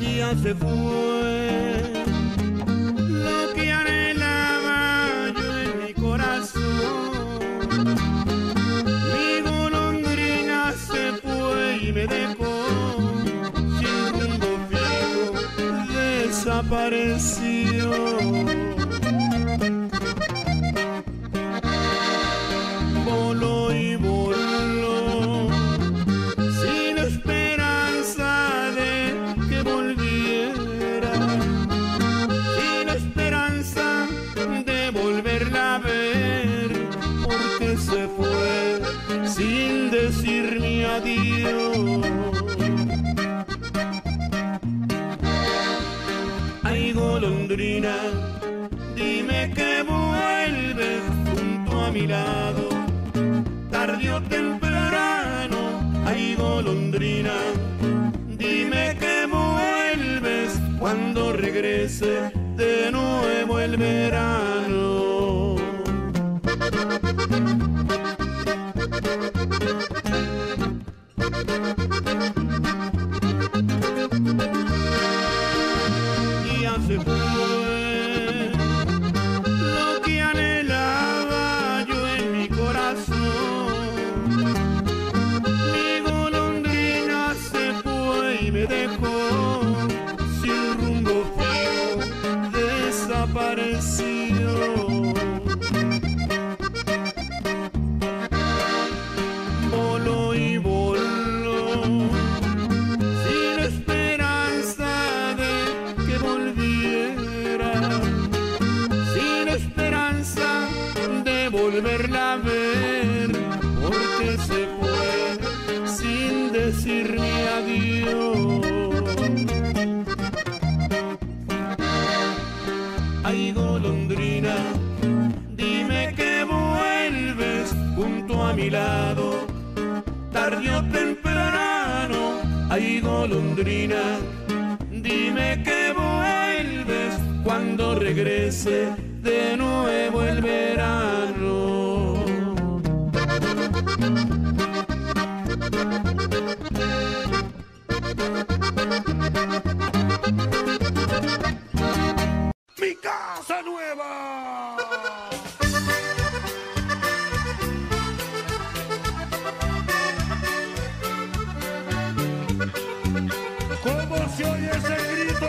Ya se fue lo que anhelaba yo en mi corazón. Mi golondrina se fue y me dejó sin rumbo fijo, desapareció. Se fue sin decirme adiós. Ay, golondrina, dime que vuelves junto a mi lado, tarde o temprano. Ay, golondrina, dime que vuelves cuando regrese de nuevo el verano. Ya se fue lo que anhelaba yo en mi corazón. Mi golondrina se fue y me dejó sin rumbo fijo, desapareció. Volverla a ver, porque se fue sin decirme adiós. Ay, golondrina, dime que vuelves junto a mi lado, tarde o temprano. Ay, golondrina, dime que vuelves cuando regrese de nuevo el verano. ¡Mi casa nueva! ¿Cómo se oye ese grito?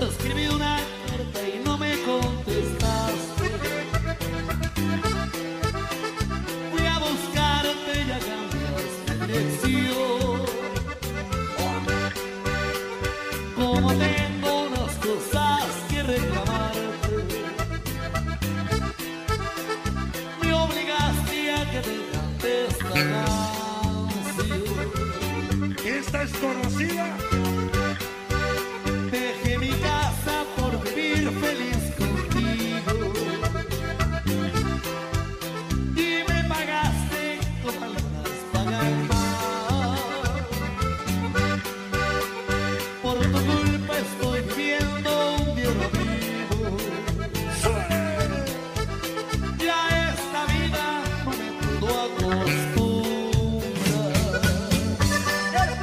Escribí una carta y no me contestaste. Fui a buscarte y ya cambiaste dirección. Como tengo unas cosas que reclamarte, me obligaste a que te cante esta canción. ¿Esta es conocida? Feliz contigo y me pagaste con palabras pagar más. Por tu culpa estoy viendo un diablo vivo. Ya esta vida no me pudo acostumbrar.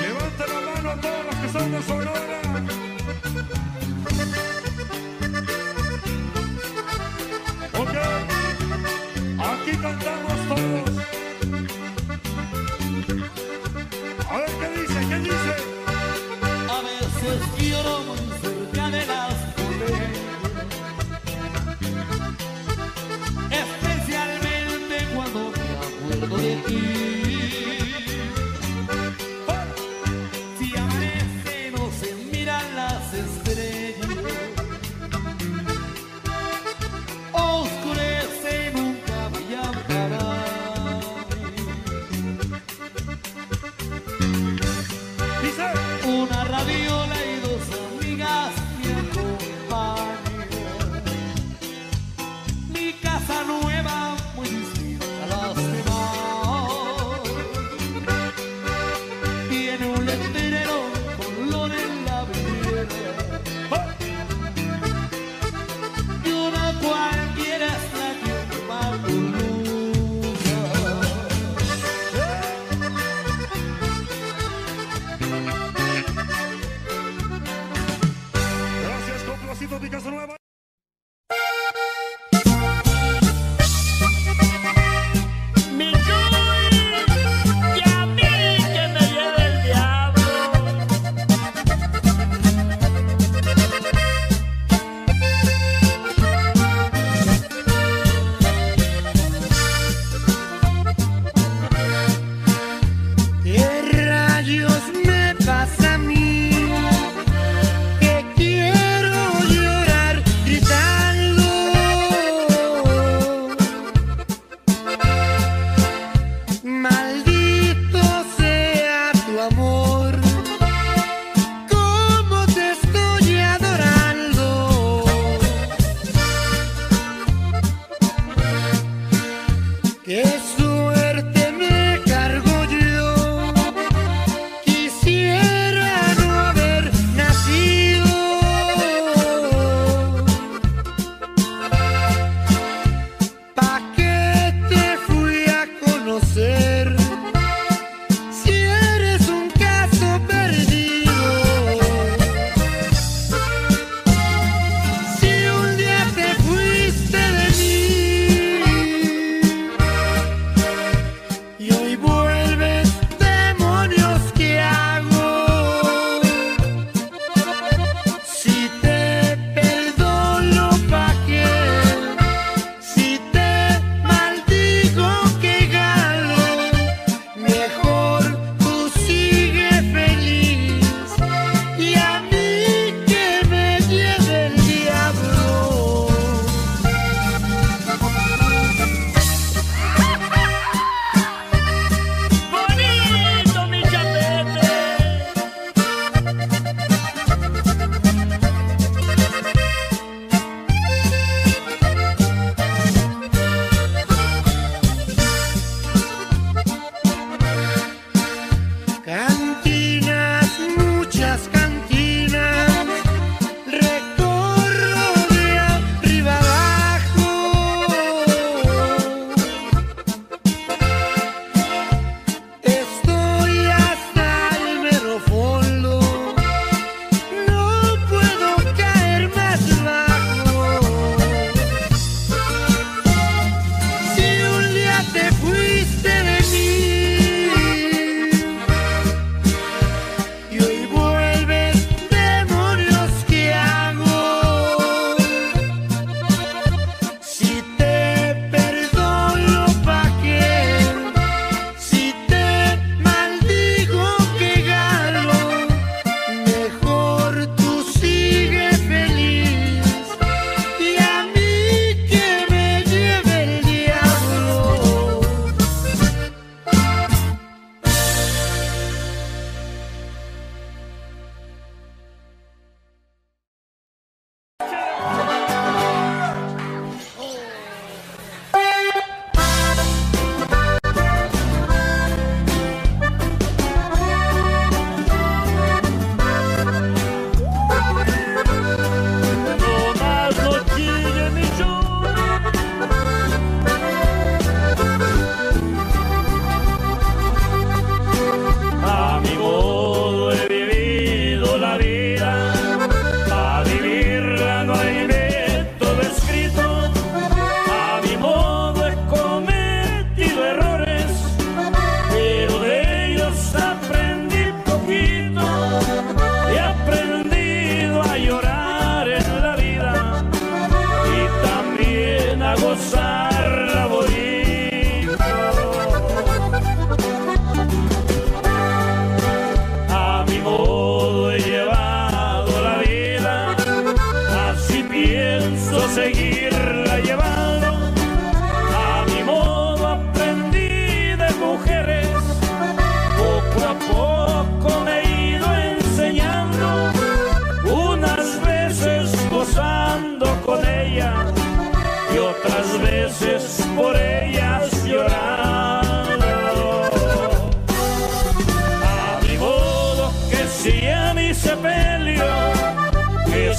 Levanta la mano a todos. Somos Sonora. Ok, aquí cantamos todos. A ver qué dice, qué dice. A veces lloro muy cerca de las cosas, especialmente cuando me acuerdo de ti. Oscurece y nunca voy a parar.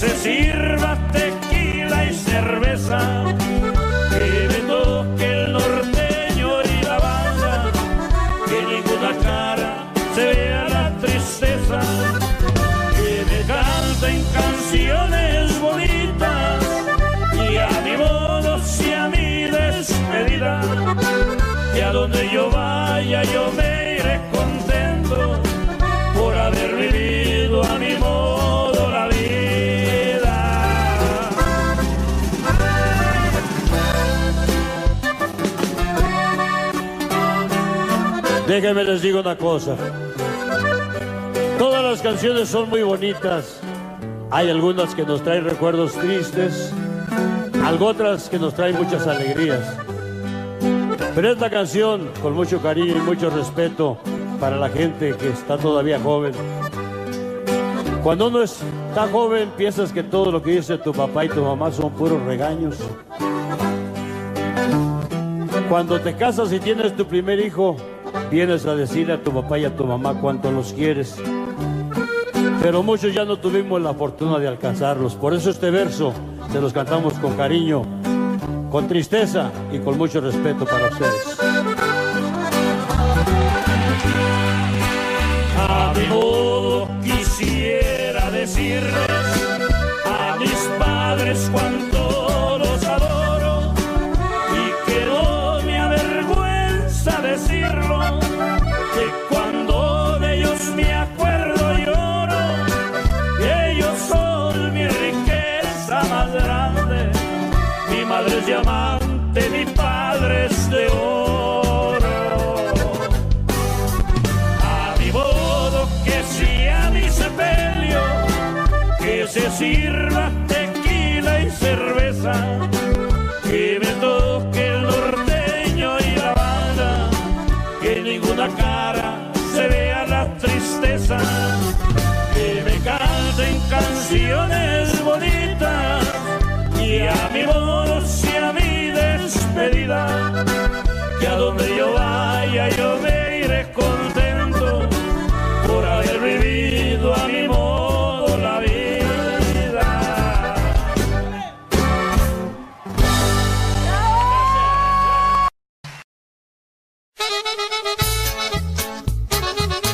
se sirva tequila y cerveza, que me toque el norteño y la banda, que ninguna cara se vea la tristeza, que me canten canciones bonitas y a mi modo sea mi despedida, y a donde yo vaya yo me iré contento por haber vivido a mi modo la vida. Déjenme les digo una cosa. Todas las canciones son muy bonitas. Hay algunas que nos traen recuerdos tristes, otras que nos traen muchas alegrías. Pero esta canción, con mucho cariño y mucho respeto para la gente que está todavía joven. Cuando uno está joven, piensas que todo lo que dice tu papá y tu mamá son puros regaños. Cuando te casas y tienes tu primer hijo, vienes a decirle a tu papá y a tu mamá cuánto los quieres. Pero muchos ya no tuvimos la fortuna de alcanzarlos. Por eso este verso se los cantamos con cariño, con tristeza y con mucho respeto para ustedes. A mi modo quisiera decirles a mis padres cuánto los adoro, y que no me avergüenza decirlo, que cuando de ellos me acuerdo lloro, que ellos son mi riqueza más grande. Mi madre es diamante, mi padre es de oro. A mi modo que sea mi sepelio, que se sirva tequila y cerveza, que me toque el norteño y la banda, que en ninguna cara se vea la tristeza, que me canten canciones bonitas y a mi modo sea mi despedida, que a donde yo vaya yo me iré contento por haber vivido a mi modo la vida. Gracias.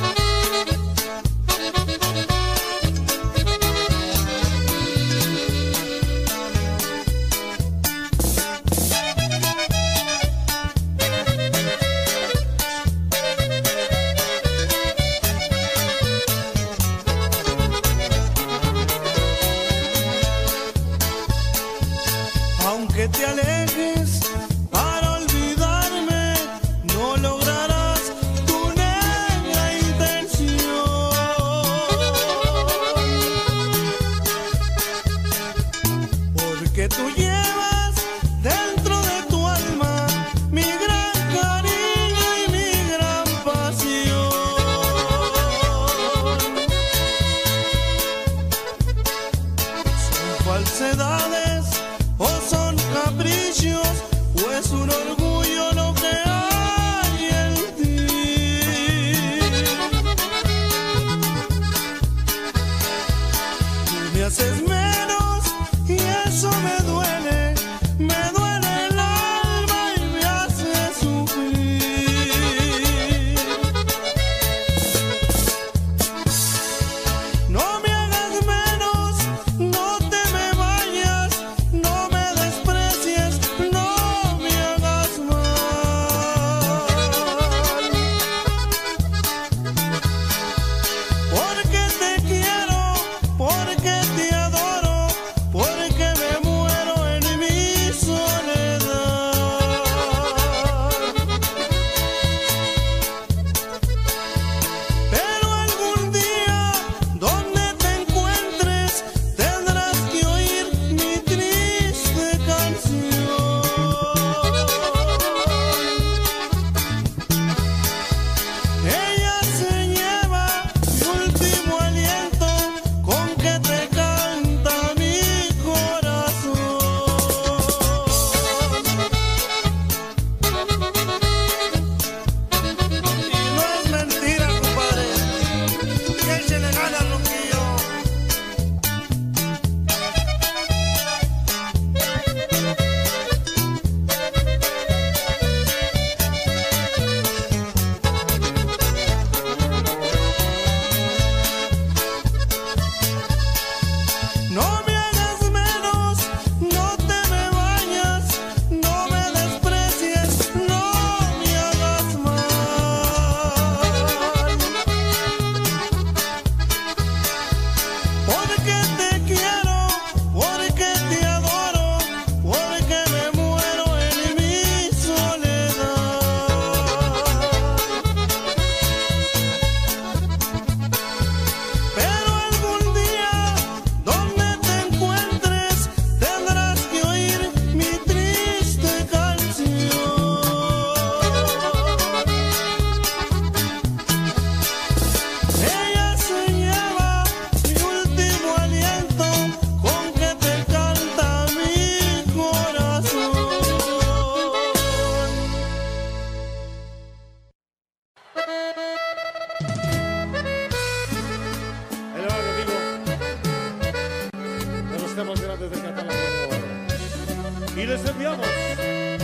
les enviamos de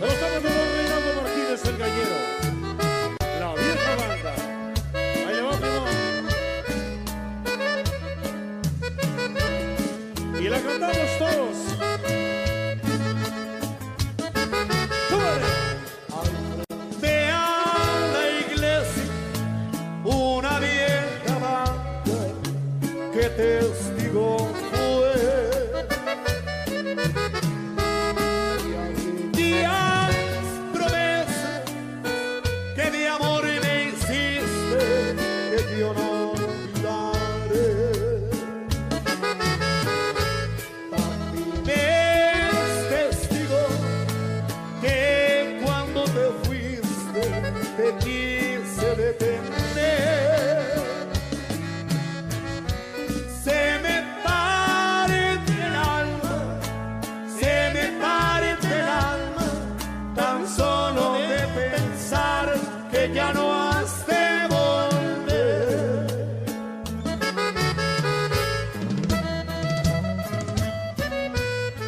los amos de don Reinaldo Martínez el Gallero, la vieja banda. Ahí va, primo. Y la cantamos todos. Te a la iglesia una vieja banda que testigó.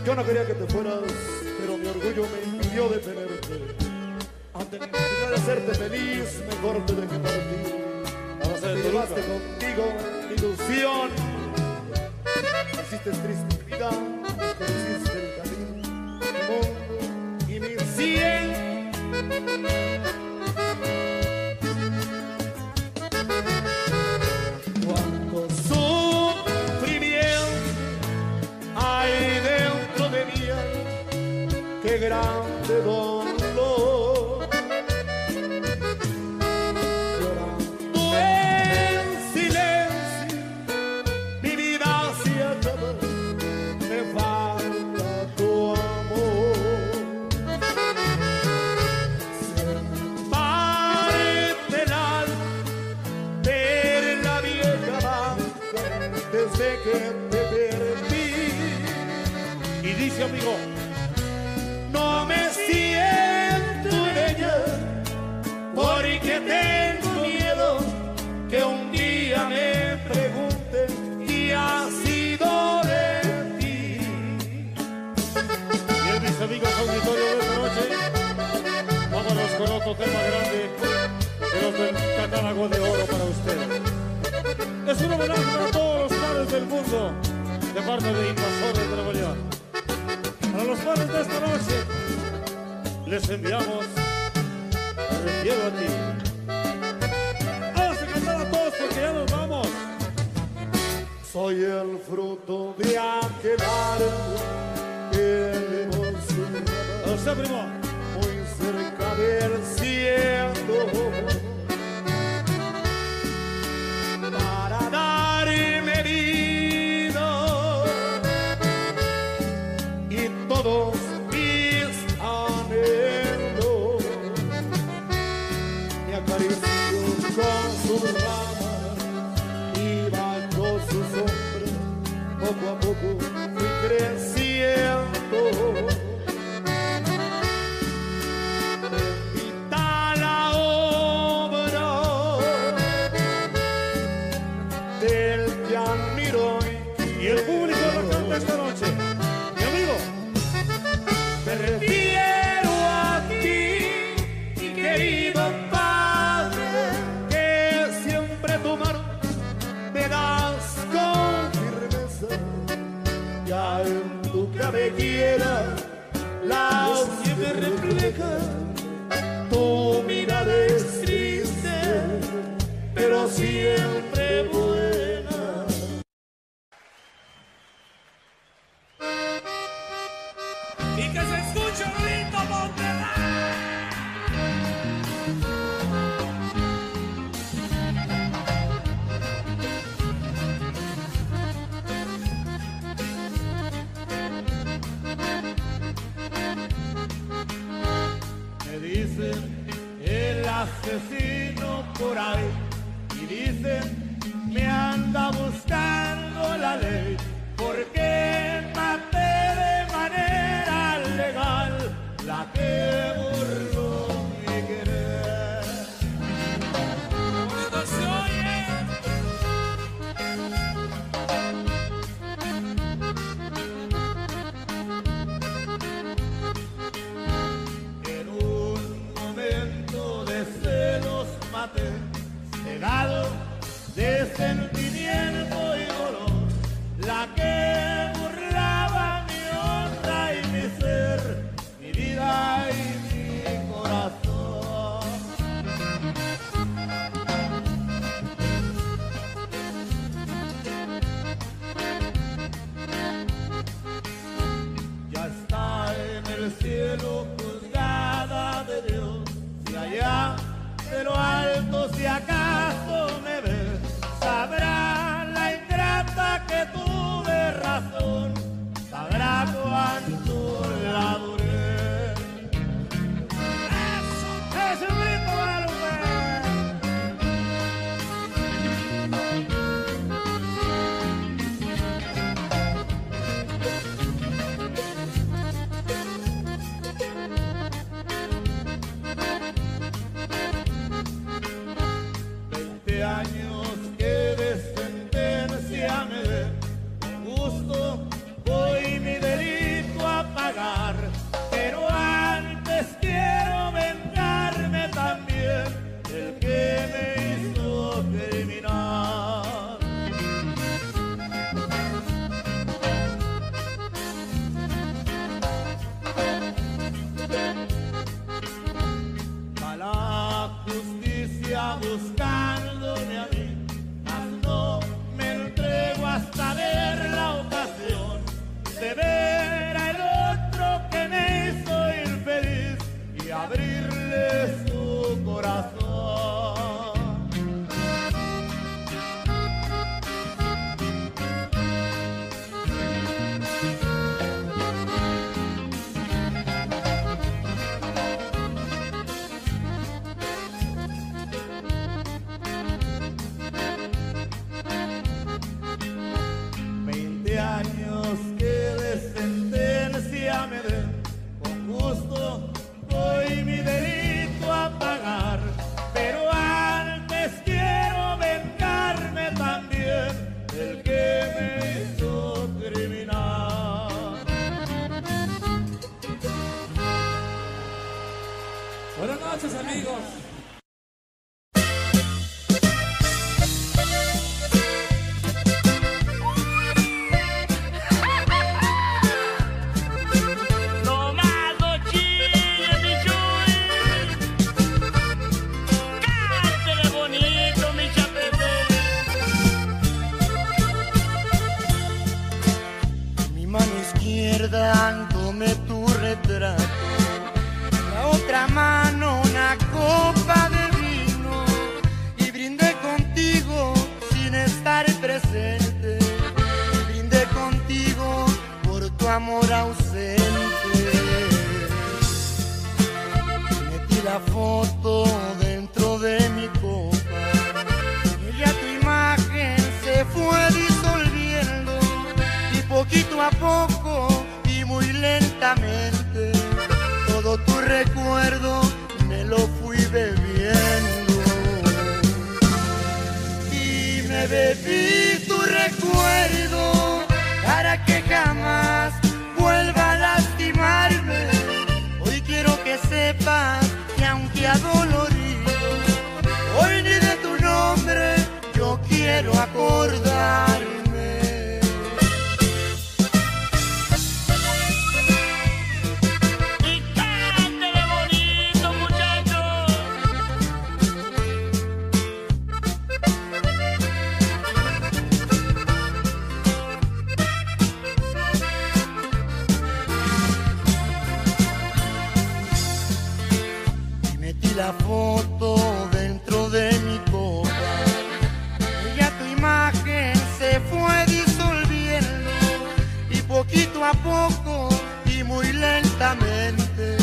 Yo no quería que te fueras, pero mi orgullo me impidió detenerte. Ante mi necesidad de hacerte feliz, mejor te dejé partir. Ahora se te llevaste contigo mi ilusión. Me hiciste triste mi vida, me conociste el camino, mi mundo y mi cien. Cuánto sufrimiento hay dentro de mí, qué grande dolor. Llorando en silencio, mi vida se acaba, me falta tu amor. Se parte el alma, ver la vieja banda desde que te perdí. Y dice, amigo, no me siento en ella porque tengo miedo que un día me pregunten ¿qué ha sido de ti? Bien, mis amigos auditorio de esta noche, vámonos con otro tema grande de los del catálogo de oro para ustedes. Es un homenaje a todos los padres del mundo de parte de Invasores de Nueva York. A los padres de esta noche les enviamos el cielo a ti. Vamos a cantar a todos porque ya nos vamos. Soy el fruto de aquel árbol que hemos sembrado, o sea, primo, muy cerca del cielo para darme vida. Todos mis anhelos me acarició con sus ramas y bajo su sombra poco a poco fui creciendo. Repita la obra del que admiro y el público la canta esta noche. Quiero a ti, mi querido Padre, que siempre tu mano me das con firmeza. Ya en tu cabellera la siempre refleja, tu mirada es triste, pero siempre buena. Me dicen el asesino por ahí y dicen me anda buscando la ley porque maté de manera legal la que burló mi querer. Cuando se oye cegado de sentimiento y dolor, la que burlaba mi honra y mi ser, mi vida y mi corazón. Ya está en el cielo juzgada de Dios, y allá de lo alto, si acaso me ves, sabrá la ingrata que tuve razón, sabrá cuánto la duré. ¡Eso es el grito de la años que de sentencia me dé, justo voy mi delito a pagar, pero antes quiero vengarme también del que me hizo criminal. A la justicia buscar a mí, mas no me entrego hasta ver la ocasión de ver al otro que me hizo infeliz y abrirle su corazón. Años que de sentencia me den, con gusto voy mi delito a pagar, pero antes quiero vengarme también del que me hizo criminal. Buenas noches, amigos. Dándome tu retrato, la otra mano una copa de vino, y brindé contigo sin estar presente, y brindé contigo por tu amor ausente. Metí la foto dentro de mi copa, y ya tu imagen se fue disolviendo, y poquito a poco lentamente, todo tu recuerdo me lo fui bebiendo, y me bebí tu recuerdo para que jamás vuelva a lastimarme. Hoy quiero que sepas que aunque adolorido, hoy ni de tu nombre yo quiero acordarme. La foto dentro de mi copa, y ya tu imagen se fue disolviendo, y poquito a poco y muy lentamente,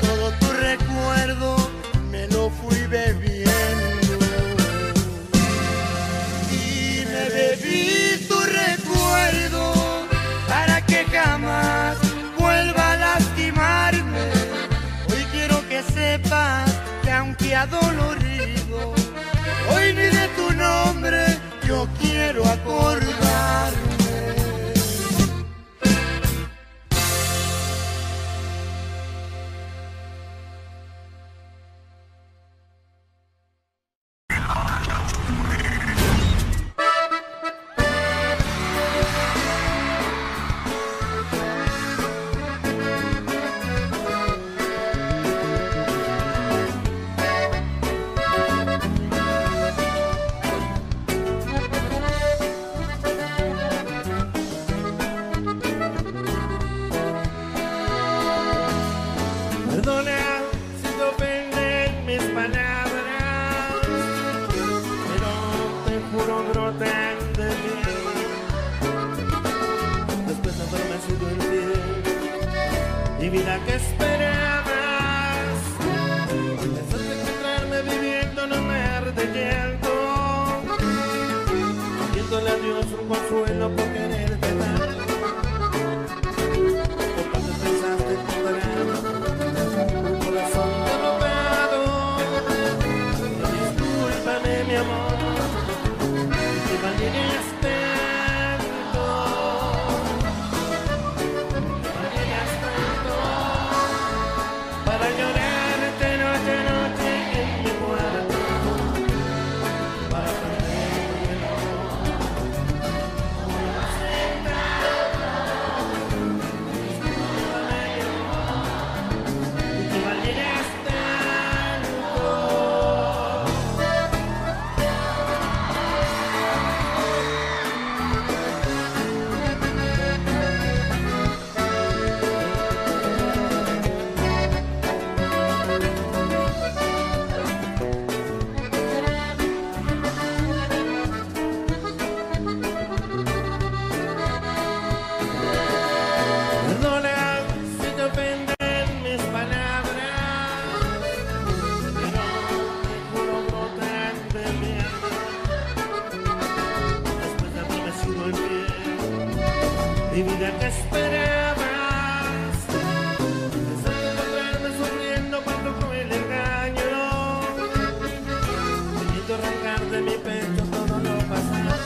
todo tu recuerdo me lo fui bebiendo, y me bebí tu recuerdo para que jamás vuelva a lastimarme. Hoy quiero que sepas aunque adolorido, hoy ni de tu nombre yo quiero acordarme. mi vida, ¿qué esperabas? Pensaste encontrarme viviendo en un mar de llanto, pidiéndole a Dios un consuelo por quererte tanto. Por cuando pensaste encontrarme, un corazón derrotado. Discúlpame, mi amor, que valirías tanto. Para llorarte noche en mi cuarto, para perderte una sentada, y que valieras mi vida, que esperabas. Pensaste encontrarme sufriendo por tu cruel engaño, queriendo arrancar de mi pecho todo lo pasado.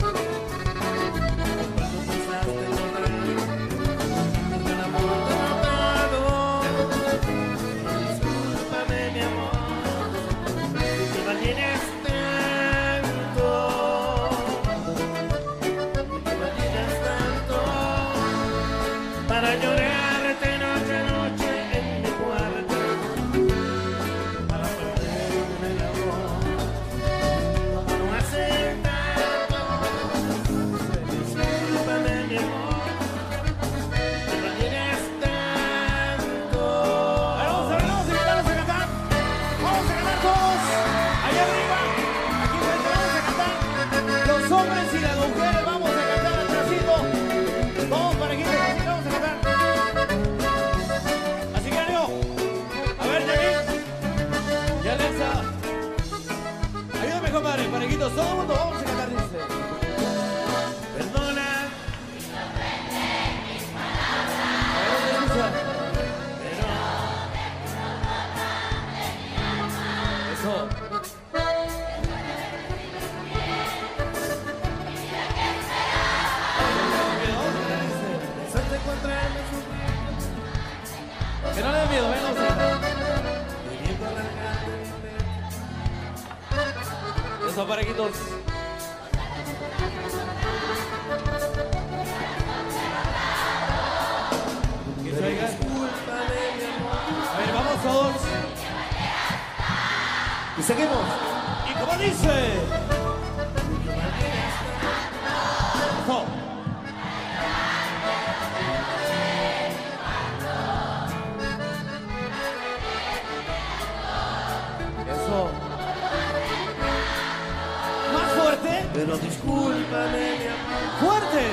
Cuando pensaste encontrarme con el amor derrotado, discúlpame, mi amor, que valieras tanto. Para llorarte noche en mi cuarto, para perderme el amor, no aceptarlo. Discúlpame, mi amor, que valieras tanto. Vamos a cantar, vamos a cantar. Vamos a cantar todos, allá arriba, aquí frente vamos a cantar. Los hombres y las mujeres vamos a cantar al tracito. Vamos para aquí. Compadre, parejitos, todo el mundo, vamos a cantar, dice. Perdona, si sorprenden mis palabras, pero de pronto tan de mi alma. Eso. Mi vida, que esperaba. Pensaste encontrarme sufriendo. Que no le dé miedo, venga, vamos a cantar. Eso, parejitos. Que se oiga. A ver, vamos todos. Y seguimos. Y como dice. Ojo. Eso. Pero discúlpame, mi amor. ¡Fuerte!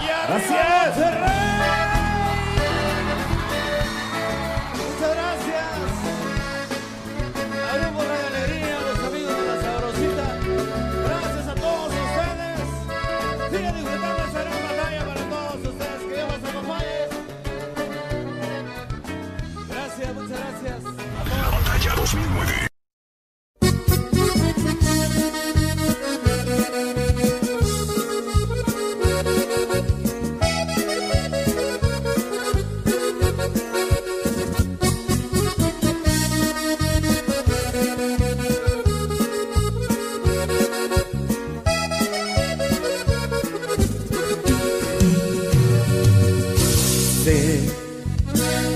¡Y arriba, Ferrey! Muchas gracias. Hablemos de alegría, los amigos de La Sabrosita. Gracias a todos ustedes. Sigan disfrutando esta gran batalla para todos ustedes. Que Dios los acompañe. Gracias, muchas gracias. La batalla 2009.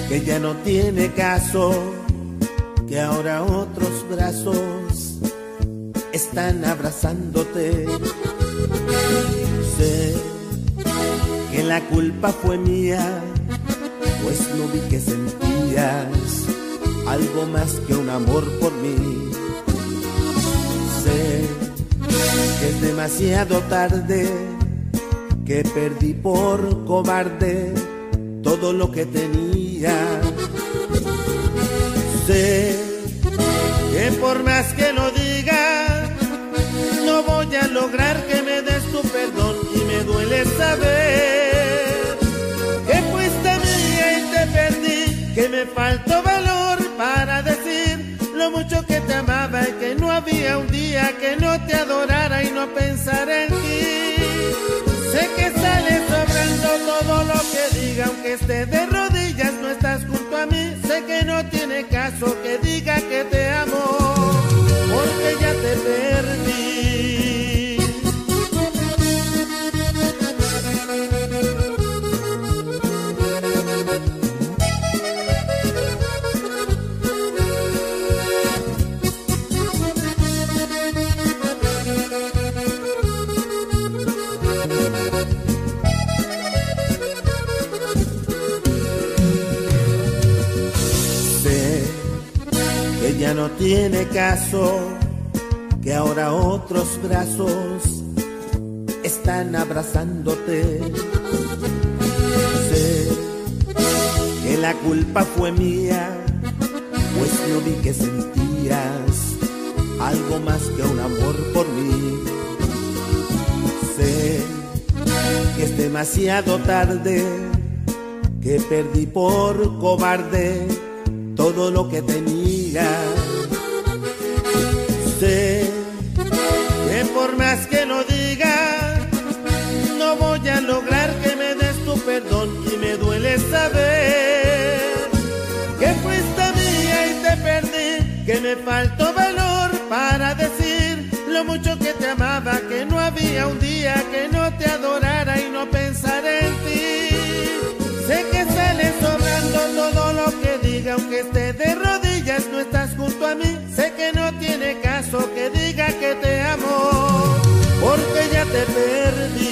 Que ya no tiene caso, que ahora otros brazos están abrazándote. Sé que la culpa fue mía, pues no vi que sentías algo más que un amor por mí. Sé que es demasiado tarde, que perdí por cobarde todo lo que tenía. Sé que por más que lo diga, no voy a lograr que me des tu perdón, y me duele saber que fuiste mía y te perdí, que me faltó valor para decir lo mucho que te amaba y que no había un día que no te adorara y no pensara en ti. Sé que sale sobrando todo lo que diga, aunque esté de rodillas no estás junto a mí. Sé que no tiene caso que diga que te amo, porque ya te perdí. Ya no tiene caso que ahora otros brazos están abrazándote. Sé que la culpa fue mía, pues yo vi que sentías algo más que un amor por mí. Sé que es demasiado tarde, que perdí por cobarde todo lo que tenía. Sé que por más que lo diga, no voy a lograr que me des tu perdón, y me duele saber que fuiste mía y te perdí, que me faltó valor para decir lo mucho que te amaba, que no había un día que no te adorara y no pensara en ti. Sé que sale sobrando todo lo que diga, aunque esté de rodillas no estás junto a mí. Sé que no tiene caso que diga que te amo, porque ya te perdí.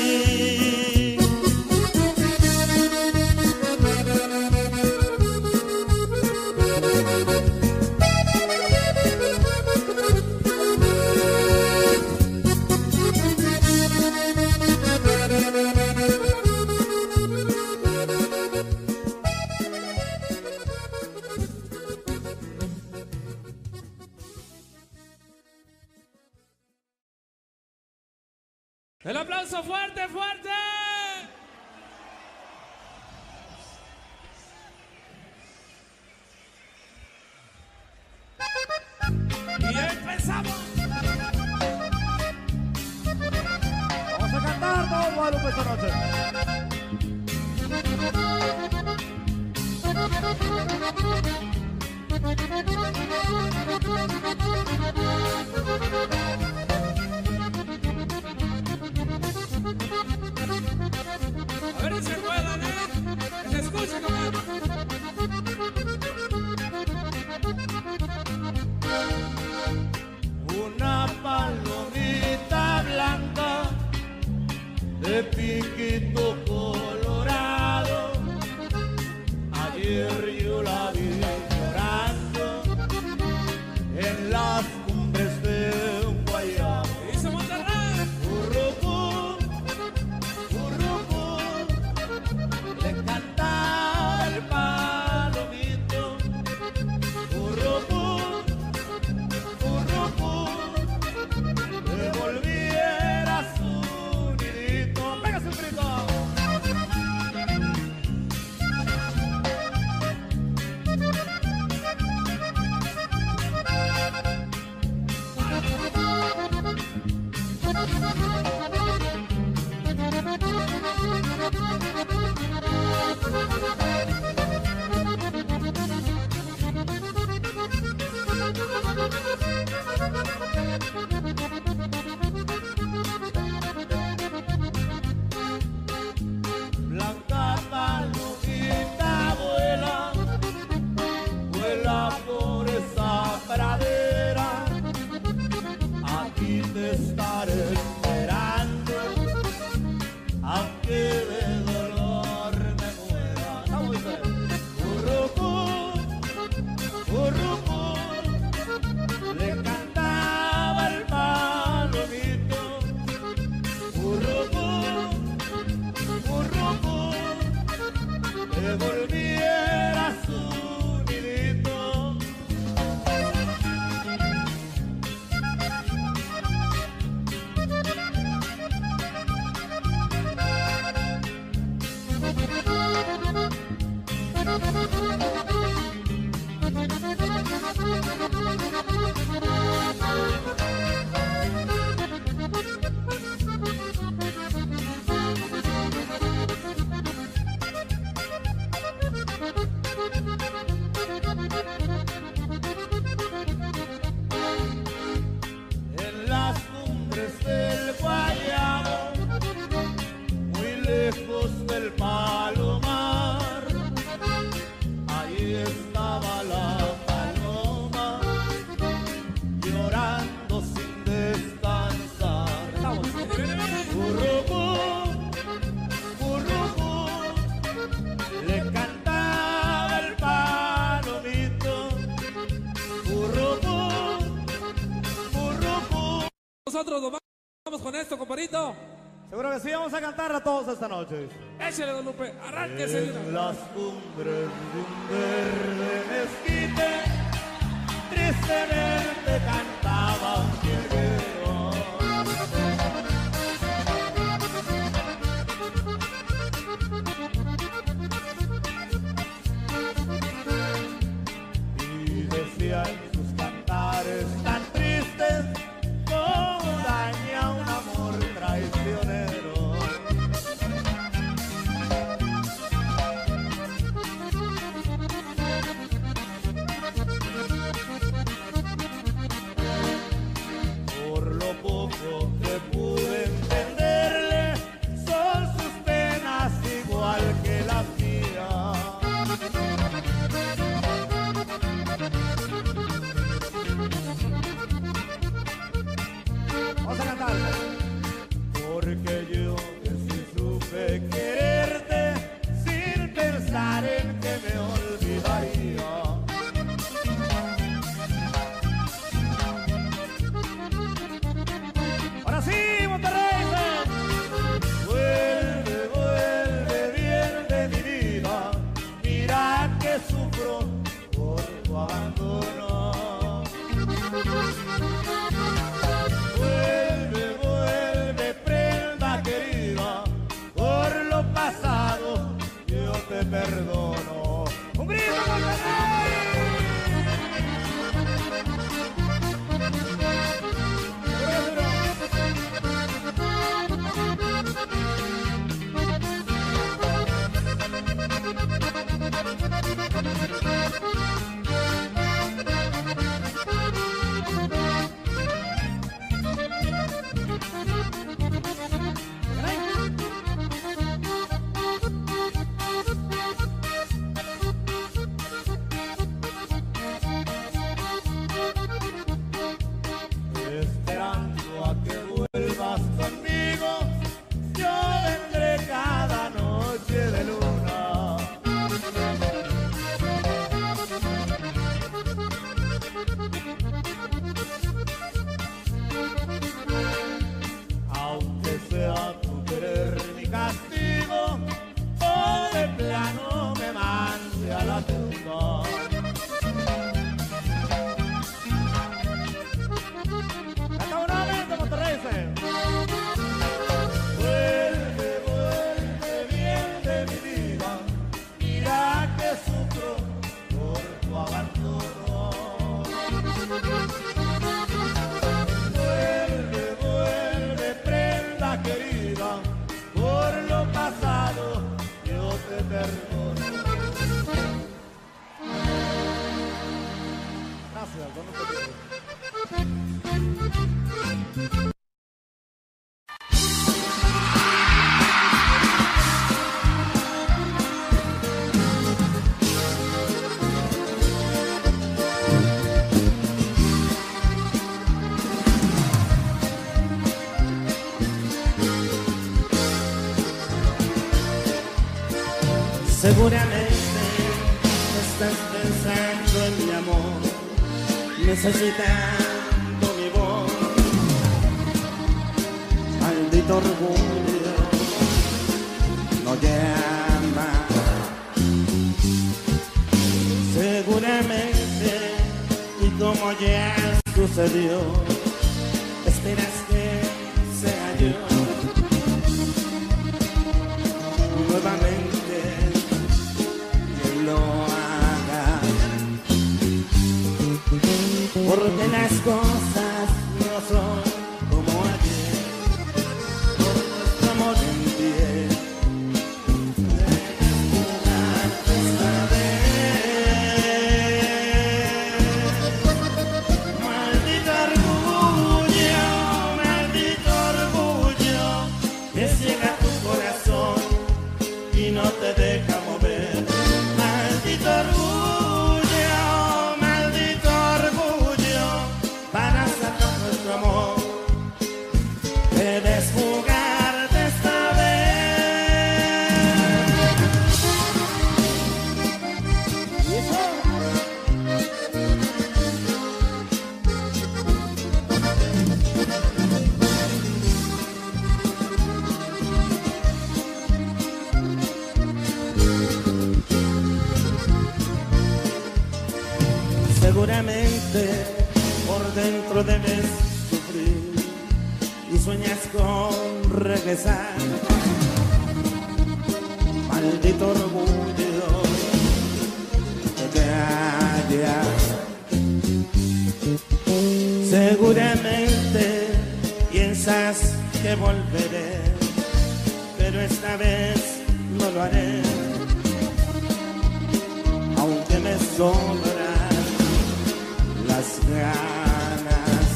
El aplauso fuerte, fuerte. Y empezamos. Vamos a cantar todo Guadalupe esta noche. A ver si se puedan, que se escuche como una palomita blanca de piquito colorado. Ayer yo la vi llorando en las cumbres de un guayabo. nosotros nos vamos con esto, comparito. Seguro que sí, vamos a cantarla todos esta noche. Échale, don Lupe, arránquese. En las cumbres de un verde mezquite, tristemente cantaba un guerrero. Y decía en sus cantares tan tristes, cómo daña un amor traicionero. Por lo poco que pude entenderle, son sus penas igual que las mías. Vamos a cantar. Porque yo que sí supe quererte, sin pensar en que me olvidaría. Ahora sí, Monterrey. Vuelve, vuelve, bien de mi vida. Mira que sufro por tu abandono. Vuelve, vuelve, prenda querida, por lo pasado yo te perdono. ¡Un grito, Monterrey! Esperando a que vuelvas conmigo, yo vendré cada noche de luna. Aunque sea tu querer mi castigo, o de plano me mande a la tumba. Vuelve, vuelve, bien de mi vida, mira que sufro por tu abandono. Vuelve, vuelve, prenda querida, por lo pasado yo te perdono. Gracias, don. Seguramente estás pensando en mi amor, necesitando mi voz. Maldito orgullo no llama. Seguramente, y como ya sucedió, esperas que sea yo nuevamente. Porque las cosas no son como ayer, por nuestro amor en pie. Deja jugar esta vez. Maldito orgullo, que ciega tu corazón y no te deja mover. Maldito orgullo, para lo debes sufrir y sueñas con regresar. Maldito orgullo que te hallas. Seguramente piensas que volveré, pero esta vez no lo haré. Aunque me sobran las ganas,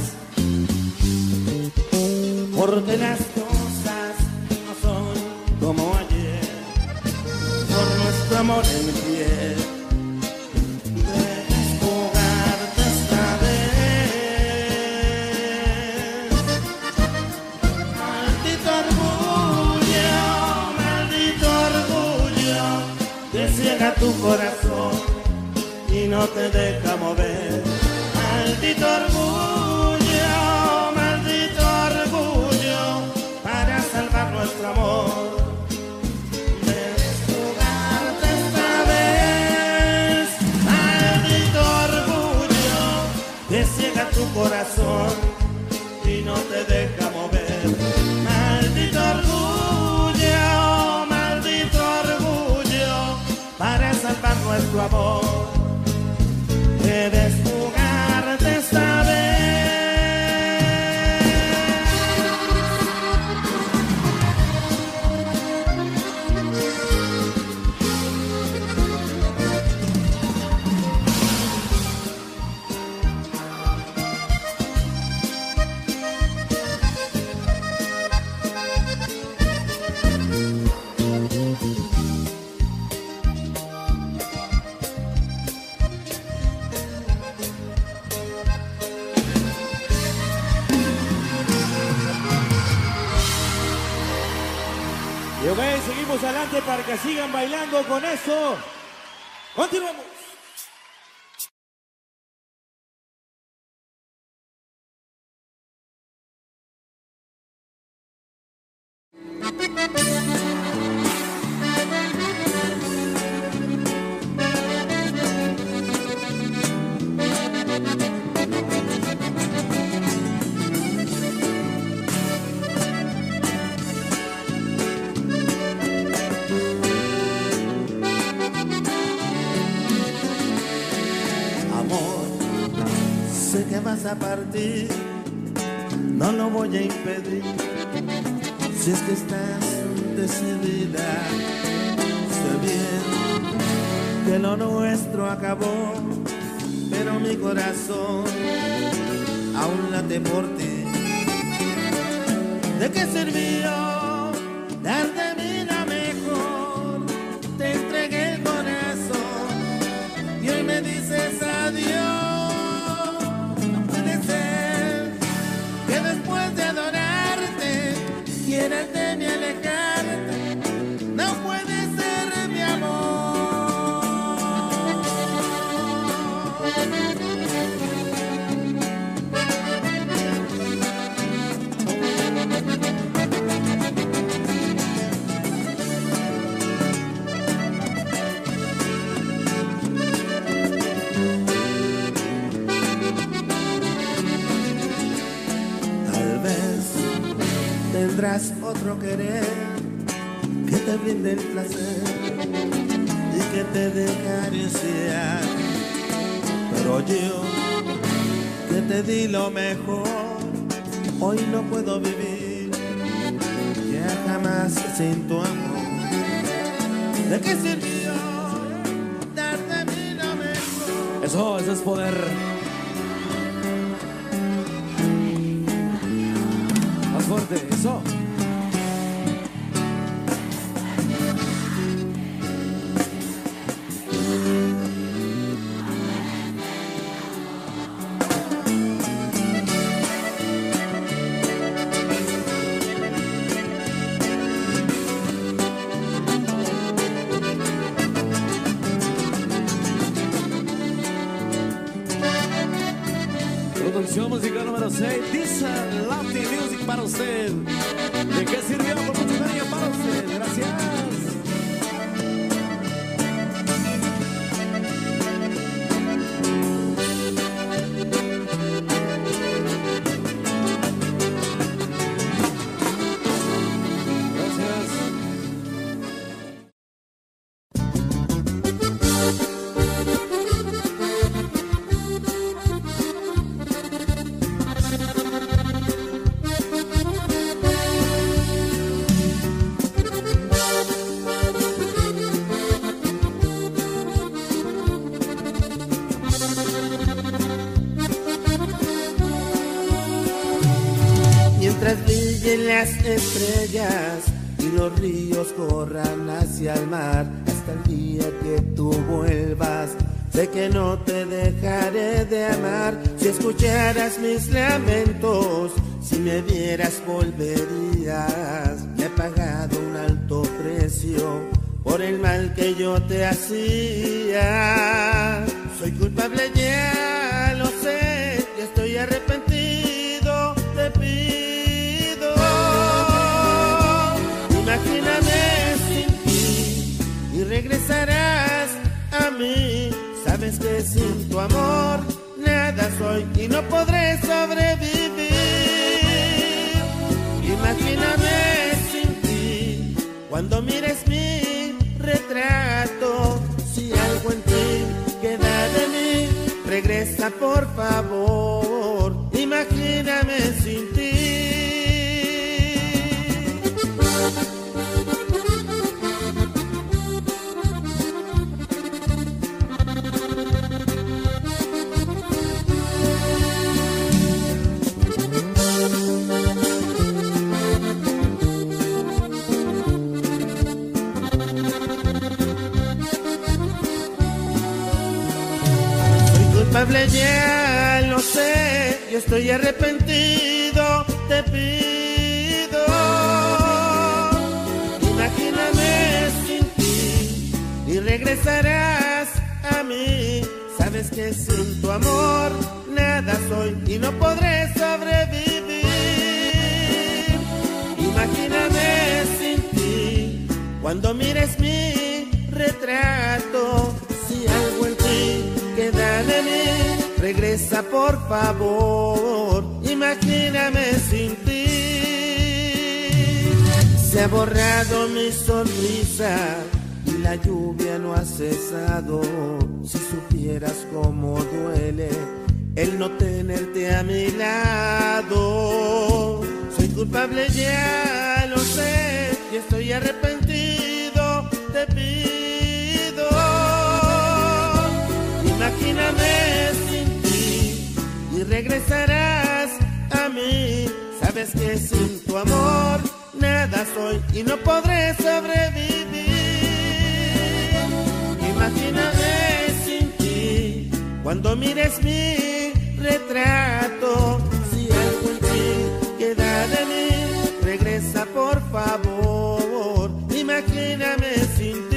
porque las cosas no son como ayer, por nuestro amor en pie. Tu corazón y no te deja mover. Maldito orgullo, para salvar nuestro amor. Debes jugarte esta vez. Maldito orgullo, te ciega tu corazón y no te deja mover. Maldito orgullo, maldito orgullo, para salvar nuestro amor. Debes jugarte esta adelante para que sigan bailando con eso. Continuamos. A partir, no lo voy a impedir. Si es que estás decidida, sé bien que lo nuestro acabó, pero mi corazón aún late por ti. ¿De qué sirvió darte vida mejor? Te entregué el corazón y hoy me dices adiós. Después de adorarte, quieras de mí alejarte. No puede ser mi amor. Tendrás otro querer que te brinde el placer y que te dé caricias, pero yo que te di lo mejor, hoy no puedo vivir ya jamás sin tu amor. ¿De qué sirvió darte mi lo mejor? Eso es poder. Fuerte, eso. Producción musical número 6, dice Latin Music para usted. ¿De qué sirvió? Por mucho cariño para usted. Gracias. mientras brillen las estrellas y los ríos corran hacia el mar, hasta el día que tú vuelvas. Sé que no te dejaré de amar. Si escucharas mis lamentos, si me vieras volverías. He pagado un alto precio por el mal que yo te hacía. Soy culpable, ya lo sé, ya estoy arrepentido, te pido. Imagíname sin ti y regresarás a mí. Sabes que sin tu amor nada soy y no podré sobrevivir. Imagíname sin ti cuando mires mi retrato. Si algo en ti queda de mí, regresa por favor. Imagíname sin ti. Ya lo sé, yo estoy arrepentido, te pido. Imagíname sin ti y regresarás a mí. Sabes que sin tu amor nada soy y no podré sobrevivir. Imagíname sin ti cuando mires mi retrato. Si algo en ti queda de mí, regresa por favor, imagíname sin ti. Se ha borrado mi sonrisa y la lluvia no ha cesado. Si supieras cómo duele el no tenerte a mi lado. Soy culpable, ya lo sé, y estoy arrepentido, te pido. Imagíname sin ti y regresarás a mí. Sabes que sin tu amor nada soy y no podré sobrevivir. Imagíname sin ti cuando mires mi retrato. Si algo en ti queda de mí, regresa por favor. Imagíname sin ti.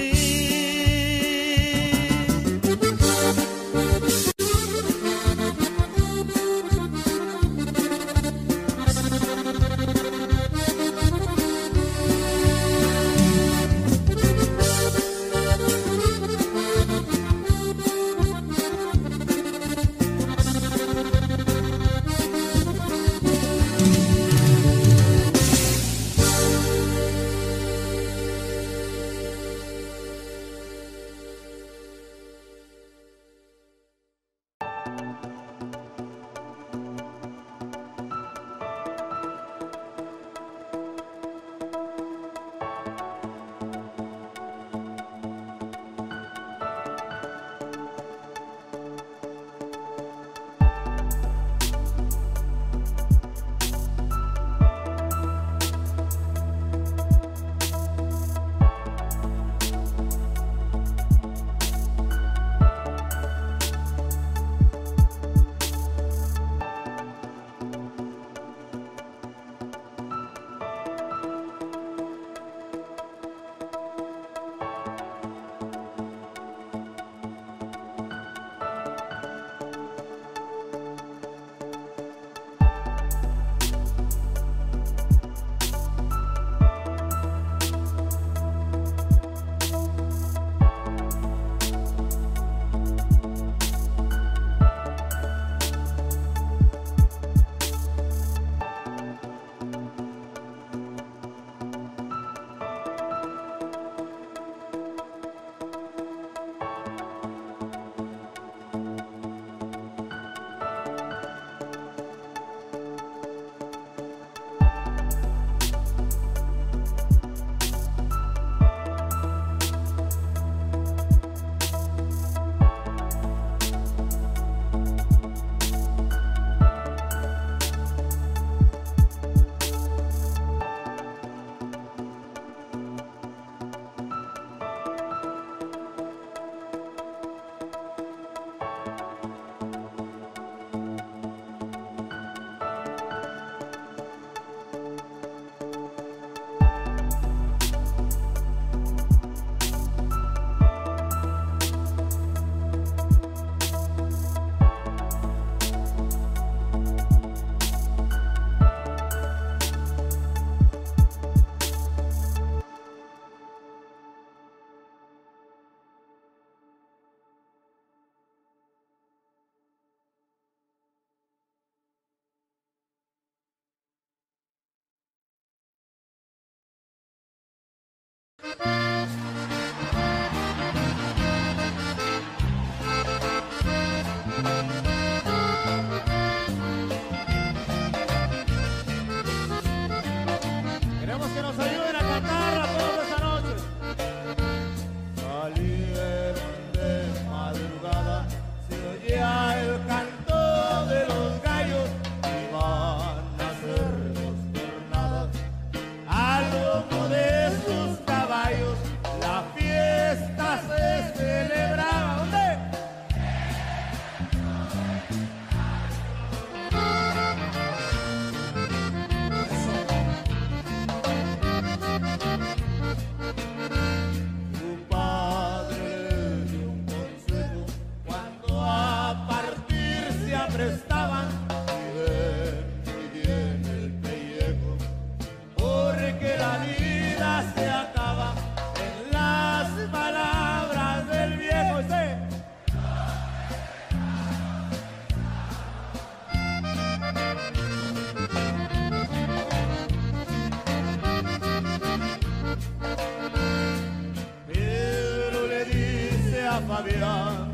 avión,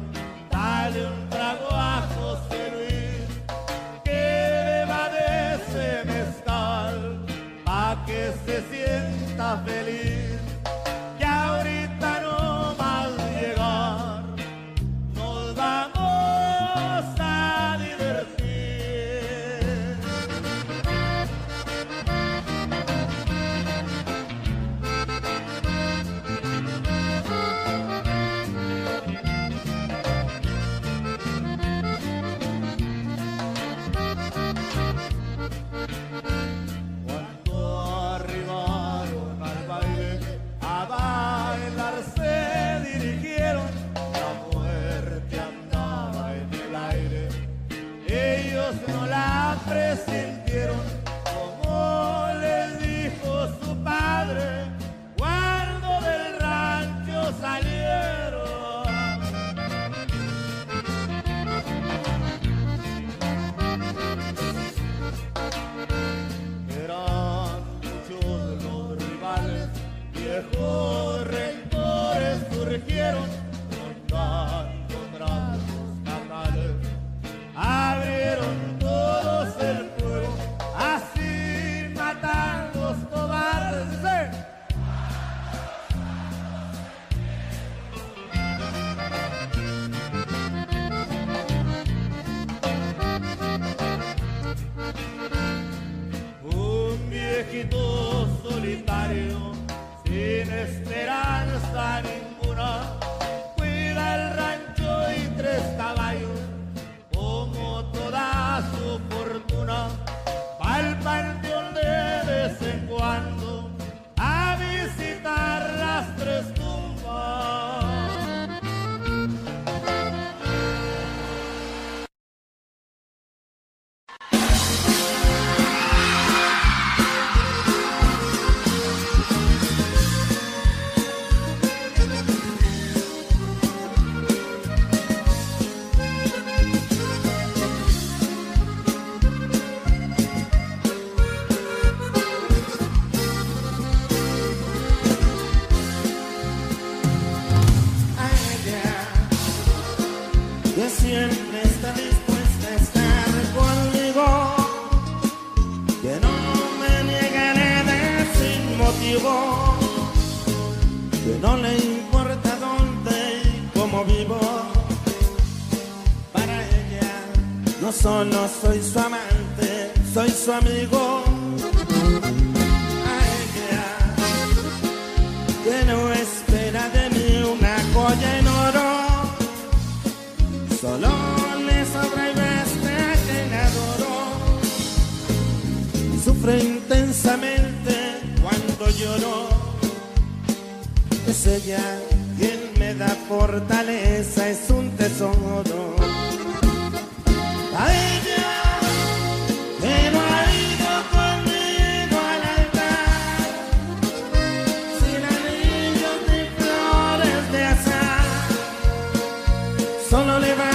dale un trago a José Luis, que evade ese mezcal, pa' que se sienta feliz. Y ahorita no más llegar, nos vamos a divertir. No la presintieron, como les dijo su padre, cuando del rancho salieron. Eran muchos los rivales, viejos rencores surgieron, contando brazos carnales, abrieron el fuego, así matan los cobardes. Un viejito solitario, sin esperanza ninguna, cuida el rancho y tres caballos, como toda su fortuna, va al panteón de vez en cuando a visitar las tres tumbas. Siempre está dispuesta a estar conmigo, que no me niega nada sin motivo, que no le importa dónde y cómo vivo. Para ella no solo soy su amante, soy su amigo. A ella que no espera de mí una joya en oro, solo le sobra y basta que la adoro, y sufre intensamente cuando lloro. Es ella quien me da fortaleza, es un tesoro. A ella que no ha ido conmigo al altar, sin anillos ni flores de azar, solo le va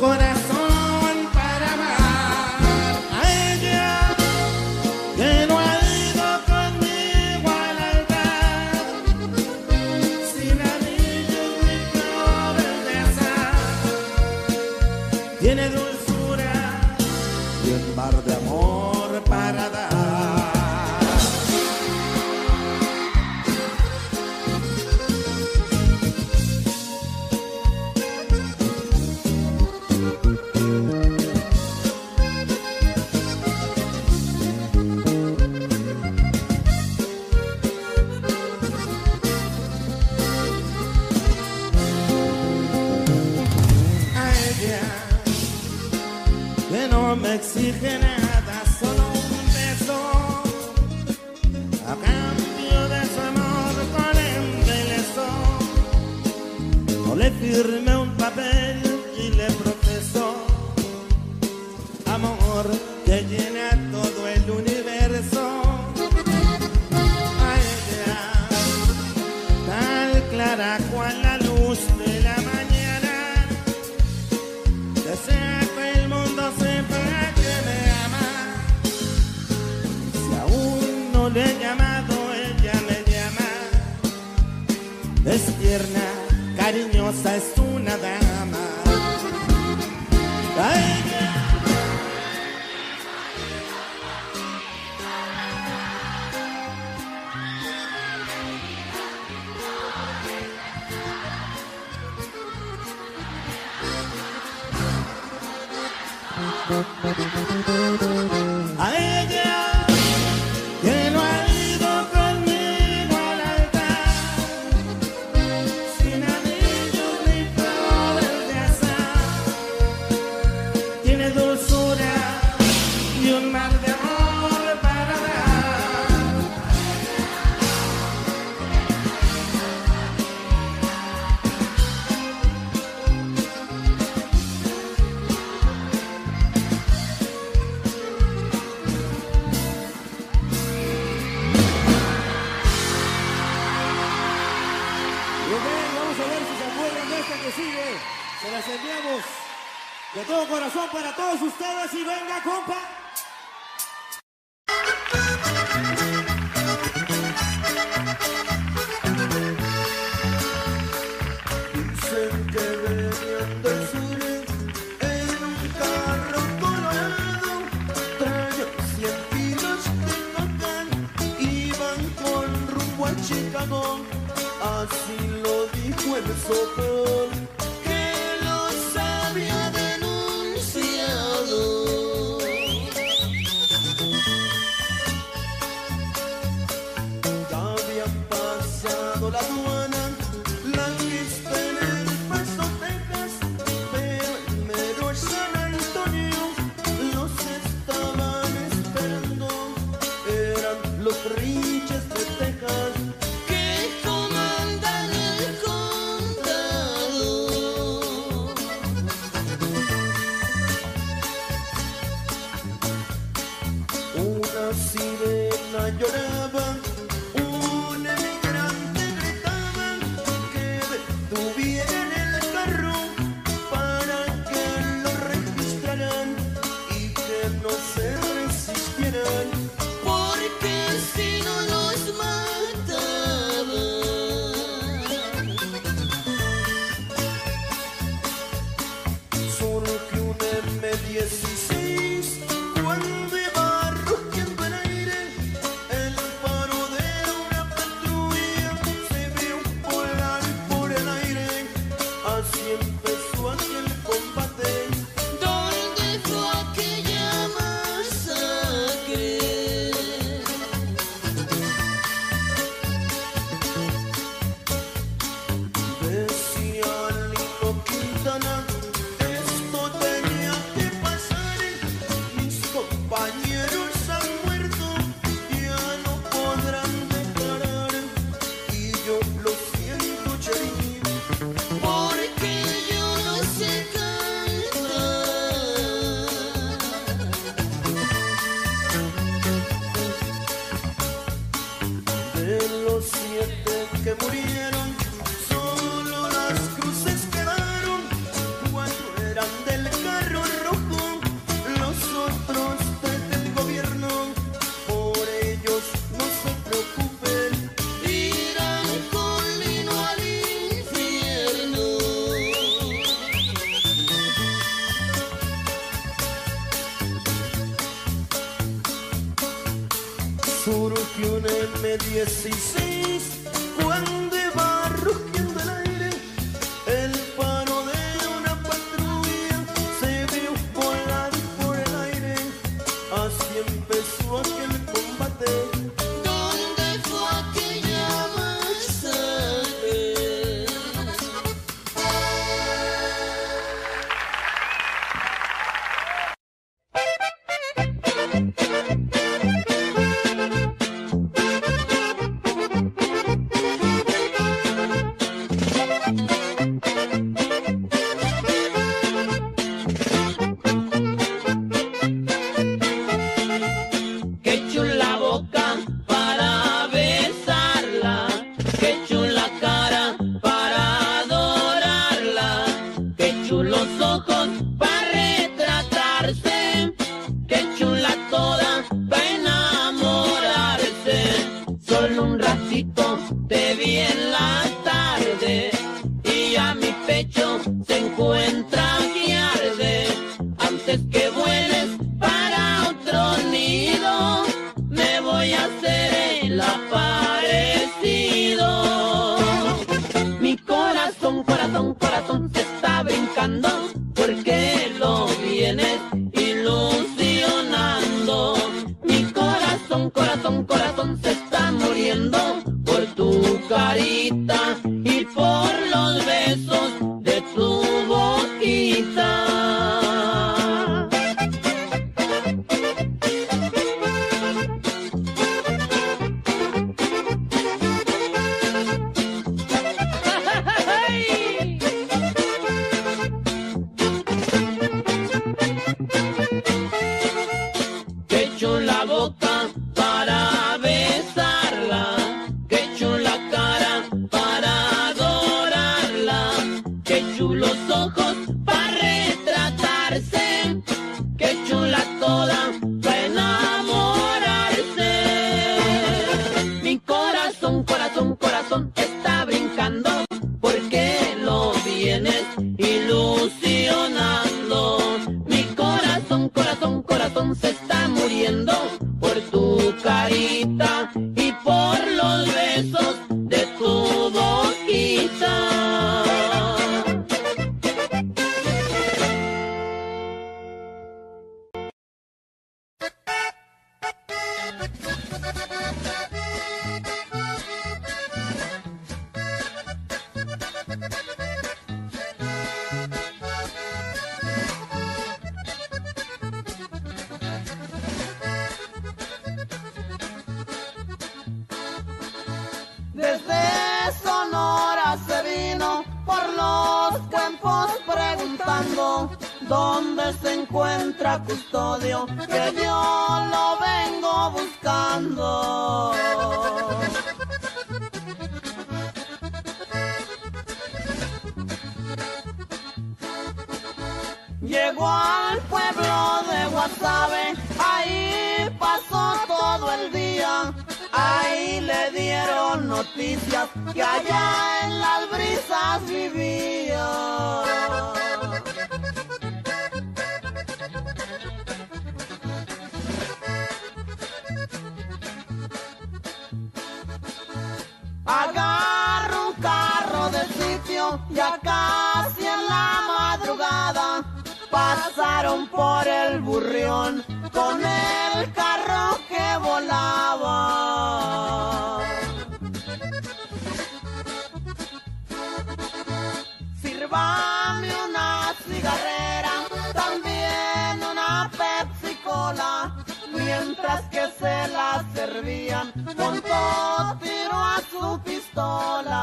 corazón para amar. A ella que no ha ido conmigo al altar, sin anillos ni flores de azar, tiene dulzura y un mar de amor para dar. No exige nada, solo un beso, a cambio de su amor con embeleso. No le firme un papel y le profeso amor que llena todo el universo. A ella, tan clara cual la luz de la mañana, desea que el mundo sepa. Le he llamado, ella me llama, es tierna. hermosa es una dama. Ay, a ella que no ha ido conmigo al altar, sin anillos ni flores de azahar. Tiene dulzura y un mar de amor para que sigue, se las enviamos de todo corazón para todos ustedes y venga, compa. Dicen que venían del sur en un carro colorado, traían 100 kilos de bacán, iban con rumbo a Chicago, así lo dijo el sopor que los había denunciado. Ya habían pasado la aduana, la lista en el Paso, Texas, pero en mero San Antonio los estaban esperando. Eran los Riches de Texas, lloraban, un emigrante gritaban que detuvieran el carro para que lo registraran y que no se resistieran, porque si no los mataban. Solo que un M16 cuando que murieron, solo las cruces quedaron. 4 eran del carro rojo, los otros del gobierno. Por ellos no se preocupen, irán conmigo al infierno. Surgió un M16 cuando iba rugiendo el aire, el paro de una patrulla se vio volar por el aire. Así empezó aquel combate. ¿Dónde fue aquella masacre? Desde Sonora se vino por los campos preguntando dónde se encuentra Custodio, que yo lo vengo buscando. Llegó al pueblo de Guasave, ahí pasó todo el día. Ahí le dieron noticias que allá en las brisas vivía. Agarró un carro de sitio y a casi en la madrugada pasaron por el burrión con el carro que volaba. Sírvame una cigarrera, también una Pepsi Cola, mientras que se la servían con todo tiro a su pistola.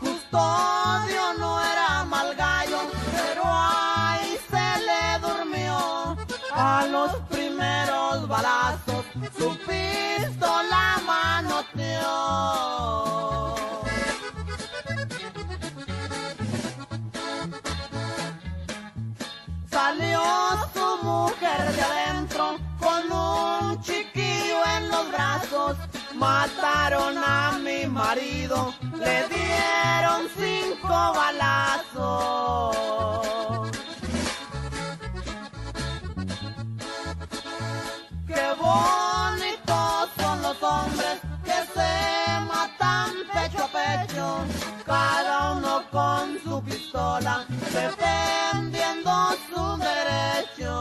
Custodio no era mal gallo, pero ahí se le durmió. A los primeros balazos su pistola manoteó. Salió su mujer de adentro con un chiquillo en los brazos. Mataron a mi marido, le dieron 5 balazos. Qué bonitos son los hombres que se matan pecho a pecho, cada uno con su pistola defendiendo su derecho.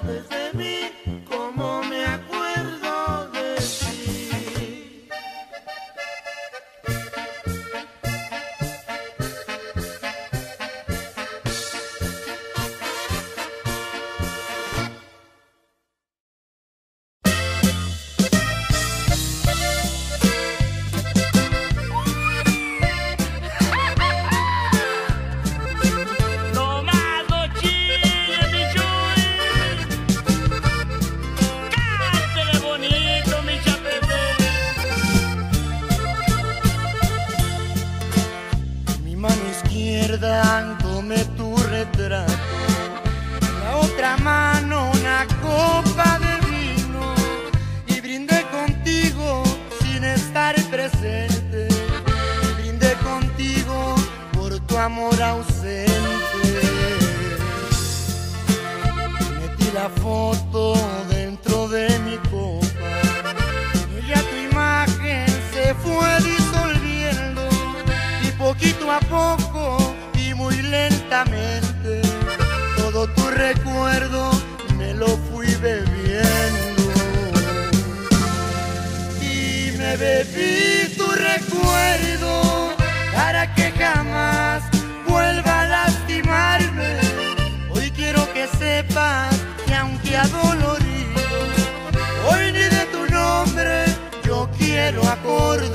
acuerdes de mí como me acuerdo de ti. Dándome tu retrato, en la otra mano una copa de vino, y brindé contigo sin estar presente, y brindé contigo por tu amor ausente. Metí la foto dentro de mi copa, y ya tu imagen se fue disolviendo, y poquito a poco, muy lentamente, todo tu recuerdo me lo fui bebiendo. Y me bebí tu recuerdo para que jamás vuelva a lastimarme. Hoy quiero que sepas que aunque adolorido, hoy ni de tu nombre yo quiero acordarme.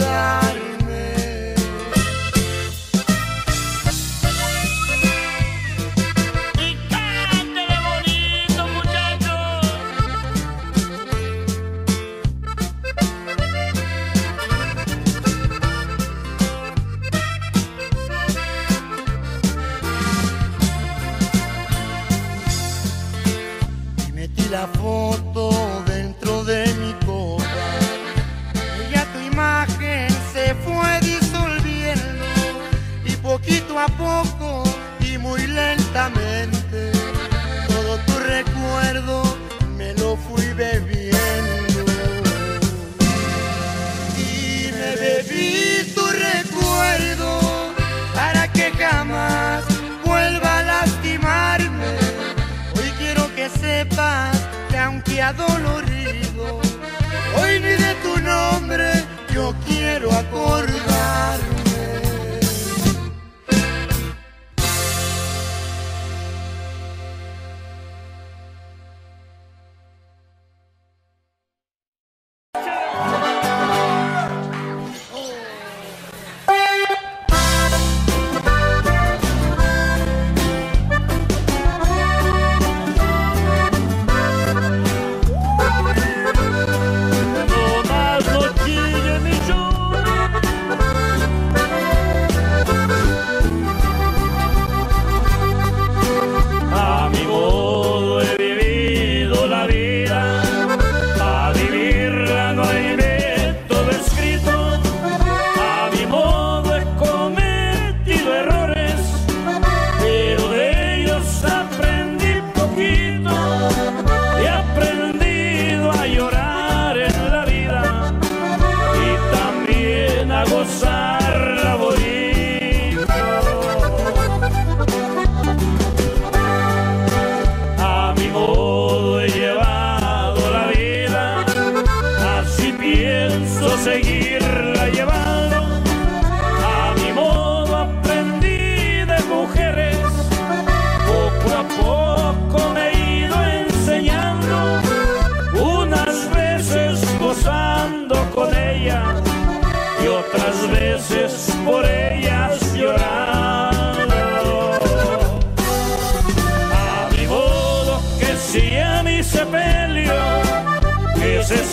La foto dentro de mi copa, y ya tu imagen se fue disolviendo, y poquito a poco y muy lentamente, todo tu recuerdo me lo fui bebiendo. Y me bebí tu recuerdo para que jamás vuelva a lastimarme. Hoy quiero que sepas que aunque adolorido, hoy ni de tu nombre yo quiero acordarme.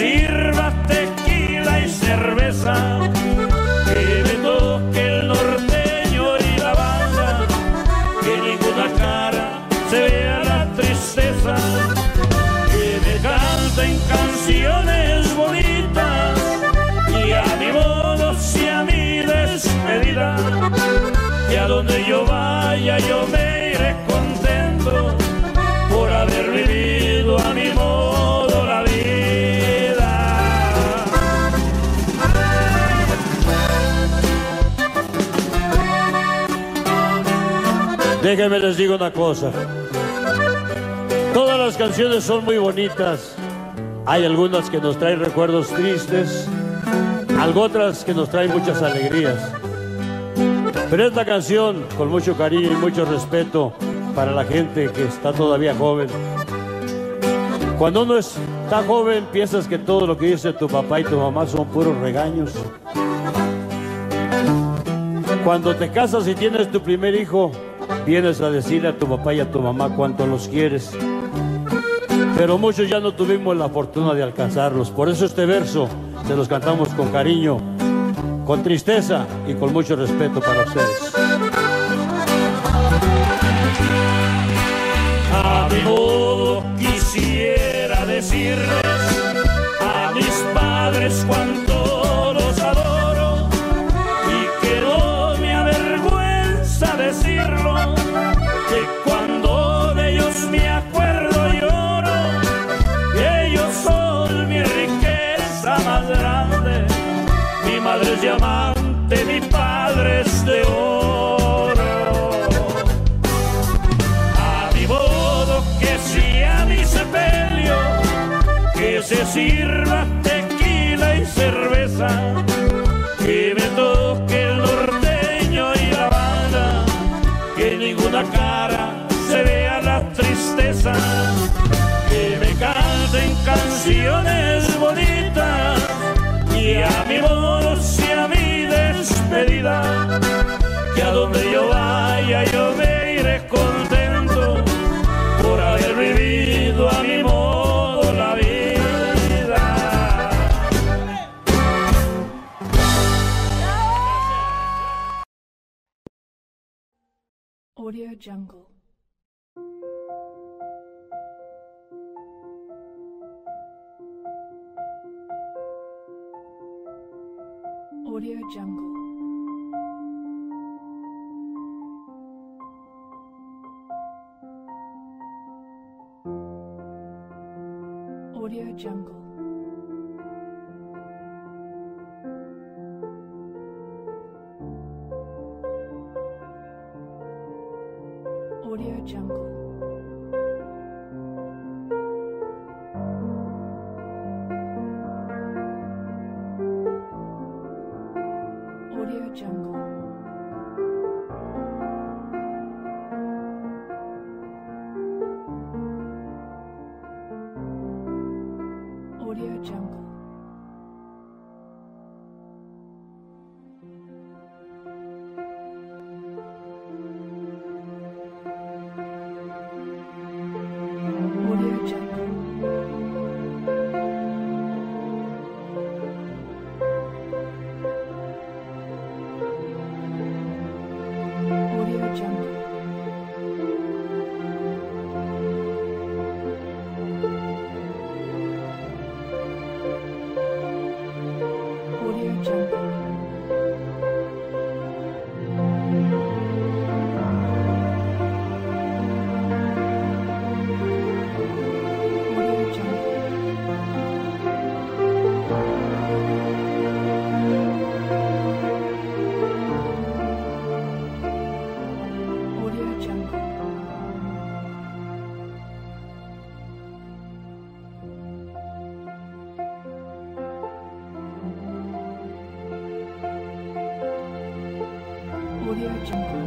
Sirva tequila y cerveza, que me toque el norteño y la banda, que ninguna cara se vea la tristeza, que me canten canciones bonitas y a mi modo sea mi despedida, y a donde yo vaya yo me iré contento por haber vivido a mi modo la vida. Déjenme les digo una cosa, todas las las canciones son muy bonitas. Hay algunas que nos traen recuerdos tristes, otras que nos traen muchas alegrías. Pero esta canción, con mucho cariño y mucho respeto para la gente que está todavía joven. Cuando uno está joven, piensas que todo lo que dice tu papá y tu mamá son puros regaños. Cuando te casas y tienes tu primer hijo, vienes a decirle a tu papá y a tu mamá cuánto los quieres. Pero muchos ya no tuvimos la fortuna de alcanzarlos. Por eso este verso se los cantamos con cariño, con tristeza y con mucho respeto para ustedes. A mi modo quisiera decirles a mis padres cuánto los adoro, y que no me avergüenza decirlo, que cuando de ellos me acuerdo lloro. Ellos son mi riqueza más grande, mi madre es diamante, mi padre es de oro. Que se sirva tequila y cerveza, que me toque el norteño y la banda, que ninguna cara se vea la tristeza, que me canten canciones bonitas y a mi modo sea mi despedida, que a donde yo vaya yo me iré contento por haber vivido a mi modo. Audio Jungle. Audio Jungle. Audio Jungle. Audio Jungle. Audio Jungle.